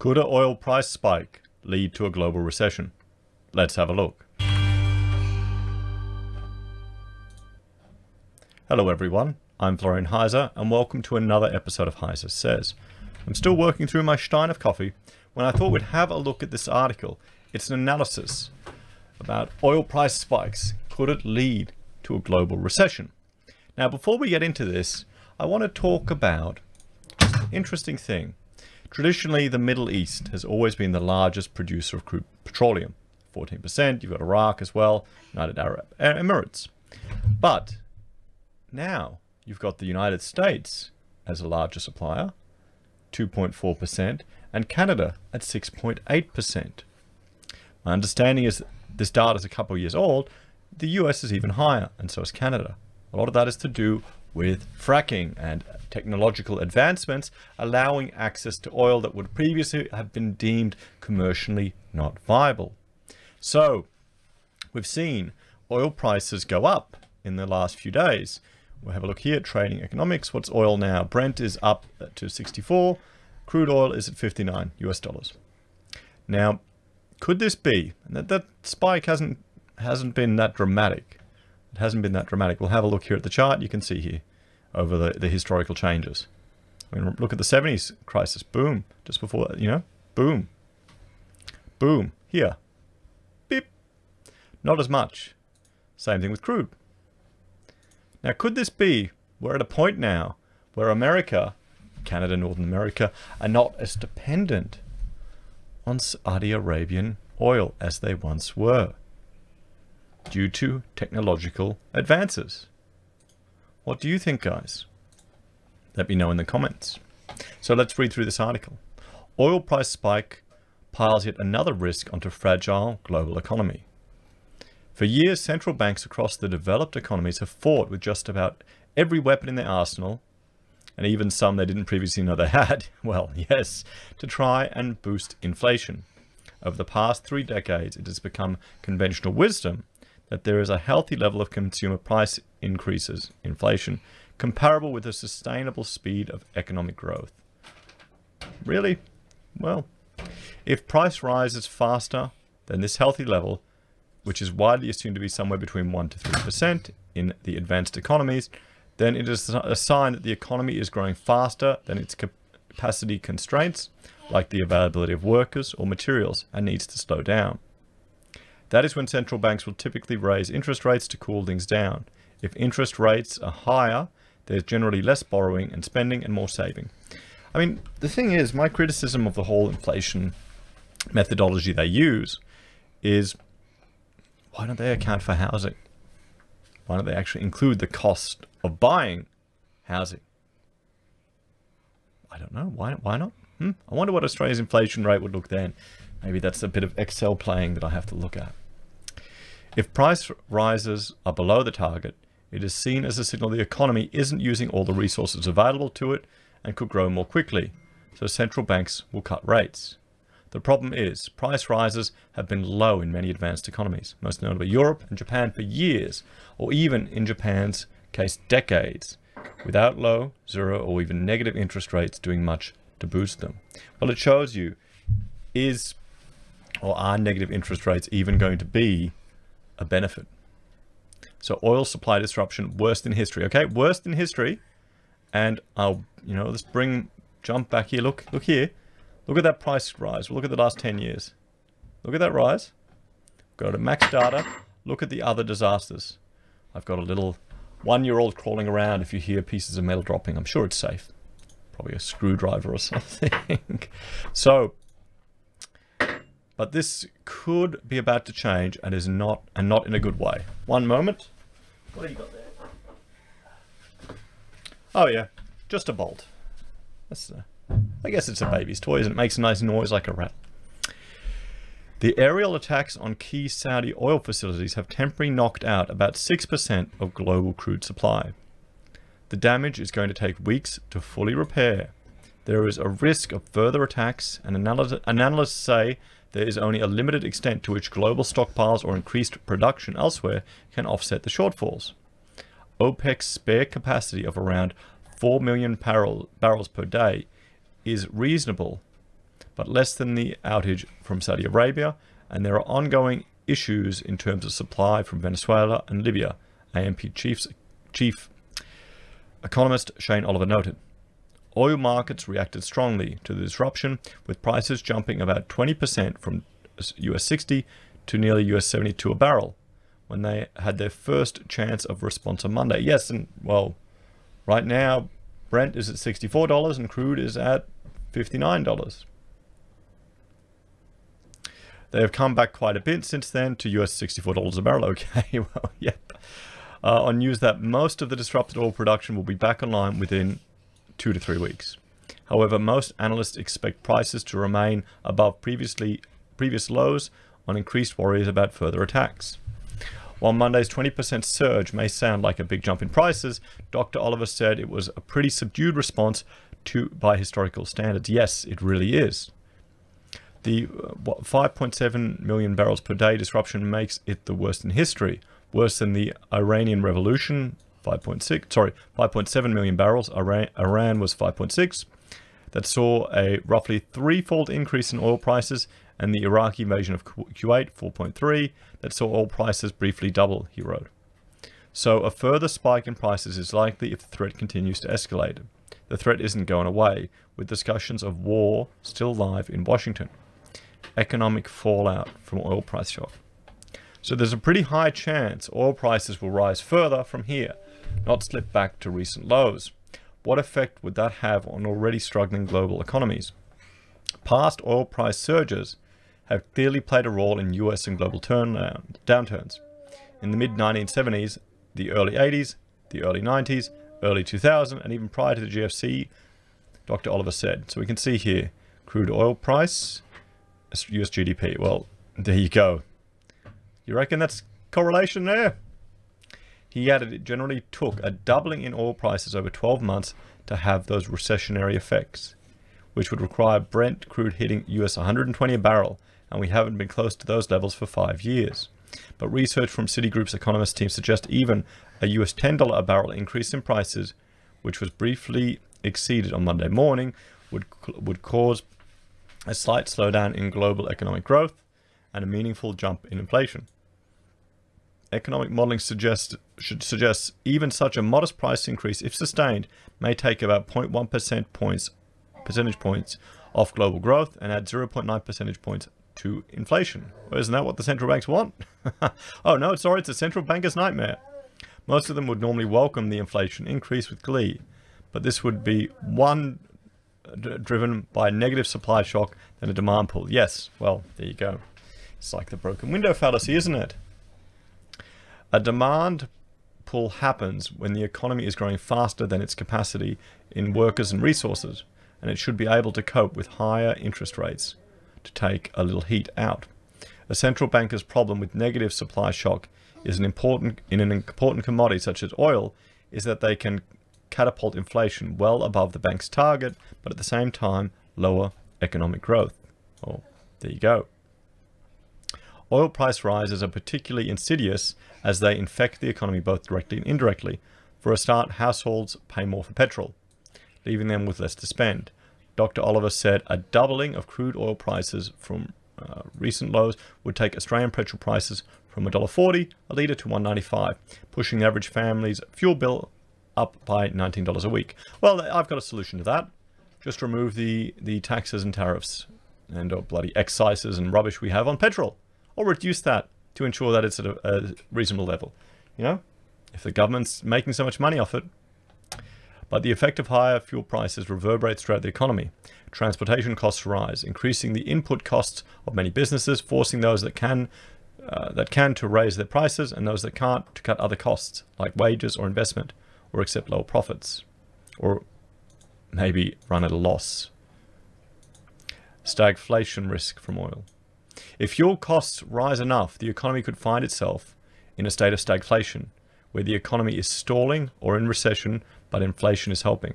Could an oil price spike lead to a global recession? Let's have a look. Hello everyone, I'm Florian Heiser and welcome to another episode of Heiser Says. I'm still working through my stein of coffee when I thought we'd have a look at this article. It's an analysis about oil price spikes. Could it lead to a global recession? Now, before we get into this, I want to talk about just an interesting thing. Traditionally, the Middle East has always been the largest producer of crude petroleum. 14%, you've got Iraq as well, United Arab Emirates. But now you've got the United States as a larger supplier, 2.4%, and Canada at 6.8%. My understanding is this data is a couple of years old. The US is even higher, and so is Canada. A lot of that is to do with fracking and technological advancements, allowing access to oil that would previously have been deemed commercially not viable. So we've seen oil prices go up in the last few days. We'll have a look here at Trading Economics. What's oil now? Brent is up to 64. Crude oil is at 59 US dollars. Now, could this be? And that spike hasn't been that dramatic. It hasn't been that dramatic. We'll have a look here at the chart. You can see here over the historical changes. I mean, look at the 70s crisis. Boom. Just before that, you know, boom. Boom. Here. Beep. Not as much. Same thing with crude. Now, could this be? We're at a point now where America, Canada, Northern America, are not as dependent on Saudi Arabian oil as they once were, due to technological advances. What do you think, guys? Let me know in the comments. So let's read through this article. Oil price spike piles yet another risk onto fragile global economy. For years, central banks across the developed economies have fought with just about every weapon in their arsenal, and even some they didn't previously know they had, well, yes, to try and boost inflation. Over the past 3 decades, it has become conventional wisdom that there is a healthy level of consumer price increases, inflation, comparable with a sustainable speed of economic growth. Really? Well, if price rises faster than this healthy level, which is widely assumed to be somewhere between 1 to 3% in the advanced economies, then it is a sign that the economy is growing faster than its capacity constraints, like the availability of workers or materials, and needs to slow down. That is when central banks will typically raise interest rates to cool things down. If interest rates are higher, there's generally less borrowing and spending and more saving. I mean, the thing is, my criticism of the whole inflation methodology they use is, why don't they account for housing? Why don't they actually include the cost of buying housing? I don't know. Why not? I wonder what Australia's inflation rate would look then. Maybe that's a bit of Excel playing that I have to look at. If price rises are below the target, it is seen as a signal the economy isn't using all the resources available to it and could grow more quickly, so central banks will cut rates. The problem is, price rises have been low in many advanced economies, most notably Europe and Japan for years, or even in Japan's case decades, without low, zero, or even negative interest rates doing much to boost them. Well, it shows you, is or are negative interest rates even going to be a benefit? So oil supply disruption, worst in history. Okay, worst in history. And I'll, you know, let's jump back here. Look here. Look at that price rise. We'll look at the last 10 years. Look at that rise. Go to max data. Look at the other disasters. I've got a little 1-year-old crawling around. If you hear pieces of metal dropping, I'm sure it's safe. Probably a screwdriver or something. So, but this could be about to change and is not, and not in a good way. One moment. What have you got there? Oh yeah, just a bolt. That's I guess it's a baby's toy, and it makes a nice noise like a rattle. The aerial attacks on key Saudi oil facilities have temporarily knocked out about 6% of global crude supply. The damage is going to take weeks to fully repair. There is a risk of further attacks, and analysts say there is only a limited extent to which global stockpiles or increased production elsewhere can offset the shortfalls. OPEC's spare capacity of around 4 million barrels per day is reasonable, but less than the outage from Saudi Arabia, and there are ongoing issues in terms of supply from Venezuela and Libya, AMP chief economist Shane Oliver noted. Oil markets reacted strongly to the disruption, with prices jumping about 20% from US$60 to nearly US$72 a barrel when they had their first chance of response on Monday. Yes, and well, right now Brent is at $64 and crude is at $59. They have come back quite a bit since then to US$64 a barrel. Okay, well, yeah. On news that most of the disrupted oil production will be back online within 2 to 3 weeks. However, most analysts expect prices to remain above previous lows on increased worries about further attacks. While Monday's 20% surge may sound like a big jump in prices, Dr. Oliver said it was a pretty subdued response by historical standards. Yes, it really is. The 5.7 million barrels per day disruption makes it the worst in history, worse than the Iranian Revolution. 5.7 million barrels. Iran was 5.6. That saw a roughly threefold increase in oil prices, and the Iraqi invasion of Kuwait, 4.3. That saw oil prices briefly double, he wrote. So a further spike in prices is likely if the threat continues to escalate. The threat isn't going away, with discussions of war still live in Washington. Economic fallout from oil price shock. So there's a pretty high chance oil prices will rise further from here, not slip back to recent lows. What effect would that have on already struggling global economies? Past oil price surges have clearly played a role in US and global downturns. In the mid-1970s, the early 80s, the early 90s, early 2000, and even prior to the GFC, Dr. Oliver said. So we can see here, crude oil price, US GDP. Well, there you go. You reckon that's correlation there? He added it generally took a doubling in oil prices over 12 months to have those recessionary effects, which would require Brent crude hitting US$120 a barrel, and we haven't been close to those levels for 5 years. But research from Citigroup's economist team suggests even a US$10 a barrel increase in prices, which was briefly exceeded on Monday morning, would cause a slight slowdown in global economic growth and a meaningful jump in inflation. Economic modeling suggests even such a modest price increase, if sustained, may take about 0.1 percentage points off global growth and add 0.9 percentage points to inflation. Well, isn't that what the central banks want? Oh no, sorry, it's a central banker's nightmare. Most of them would normally welcome the inflation increase with glee, but this would be one driven by negative supply shock than a demand pull. Yes, well, there you go. It's like the broken window fallacy, isn't it? A demand pull happens when the economy is growing faster than its capacity in workers and resources, and it should be able to cope with higher interest rates to take a little heat out. A central banker's problem with negative supply shock is an important commodity such as oil is that they can catapult inflation well above the bank's target, but at the same time lower economic growth. Oh, there you go. Oil price rises are particularly insidious as they infect the economy both directly and indirectly. For a start, households pay more for petrol, leaving them with less to spend. Dr. Oliver said a doubling of crude oil prices from recent lows would take Australian petrol prices from $1.40 a litre to $1.95, pushing the average family's fuel bill up by $19 a week. Well, I've got a solution to that. Just remove the taxes and tariffs and bloody excises and rubbish we have on petrol. Or reduce that to ensure that it's at a reasonable level. You know, if the government's making so much money off it. But the effect of higher fuel prices reverberates throughout the economy. Transportation costs rise, increasing the input costs of many businesses, forcing those that can to raise their prices and those that can't to cut other costs like wages or investment, or accept lower profits, or maybe run at a loss. Stagflation risk from oil. If fuel costs rise enough, the economy could find itself in a state of stagflation, where the economy is stalling or in recession, but inflation is helping.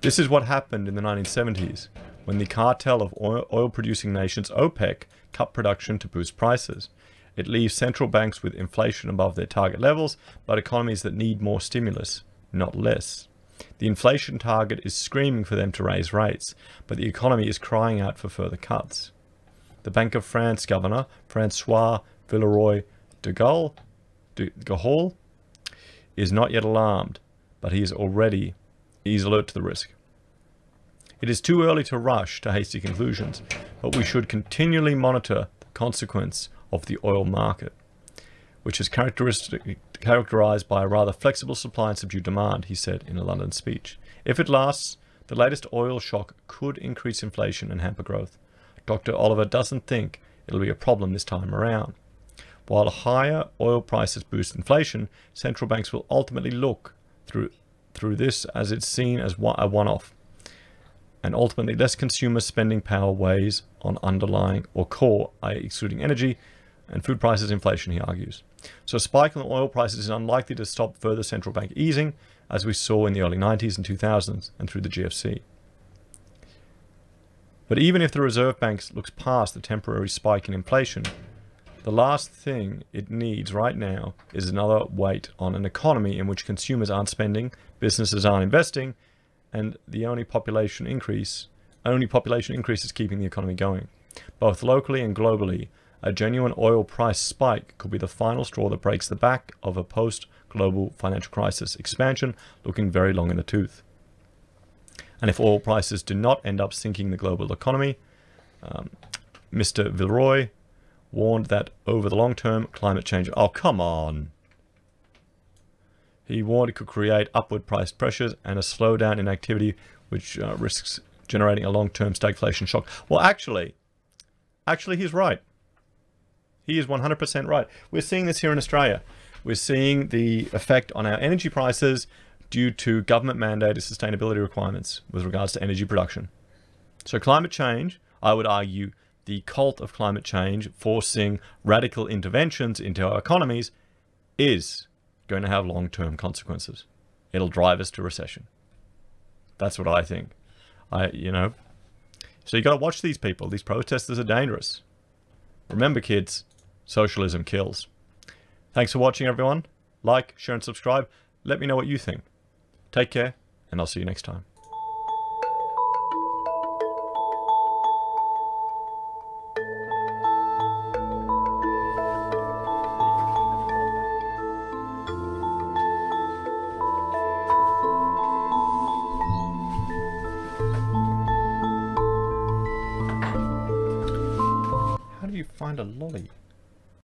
This is what happened in the 1970s, when the cartel of oil-producing nations, OPEC, cut production to boost prices. It leaves central banks with inflation above their target levels, but economies that need more stimulus, not less. The inflation target is screaming for them to raise rates, but the economy is crying out for further cuts. The Bank of France governor, Francois Villeroy de Gaulle, is not yet alarmed, but he is already alert to the risk. It is too early to rush to hasty conclusions, but we should continually monitor the consequence of the oil market, which is characterized by a rather flexible supply and subdued demand, he said in a London speech. If it lasts, the latest oil shock could increase inflation and hamper growth. Dr. Oliver doesn't think it'll be a problem this time around. While higher oil prices boost inflation, central banks will ultimately look through this as it's seen as a one-off. And ultimately, less consumer spending power weighs on underlying or core, i.e. excluding energy and food prices inflation, he argues. So a spike in oil prices is unlikely to stop further central bank easing, as we saw in the early 90s and 2000s and through the GFC. But even if the Reserve Bank looks past the temporary spike in inflation, the last thing it needs right now is another weight on an economy in which consumers aren't spending, businesses aren't investing, and the only population increase is keeping the economy going. Both locally and globally, a genuine oil price spike could be the final straw that breaks the back of a post-global financial crisis expansion looking very long in the tooth. And if oil prices do not end up sinking the global economy, Mr. Villeroy warned that over the long term, climate change... Oh, come on! He warned it could create upward price pressures and a slowdown in activity, which risks generating a long-term stagflation shock. Well, actually, he's right. He is 100% right. We're seeing this here in Australia. We're seeing the effect on our energy prices due to government-mandated sustainability requirements with regards to energy production. So climate change, I would argue, the cult of climate change forcing radical interventions into our economies is going to have long-term consequences. It'll drive us to recession. That's what I think. So you got to watch these people. These protesters are dangerous. Remember, kids, socialism kills. Thanks for watching, everyone. Like, share, and subscribe. Let me know what you think. Take care, and I'll see you next time. Find a lolly.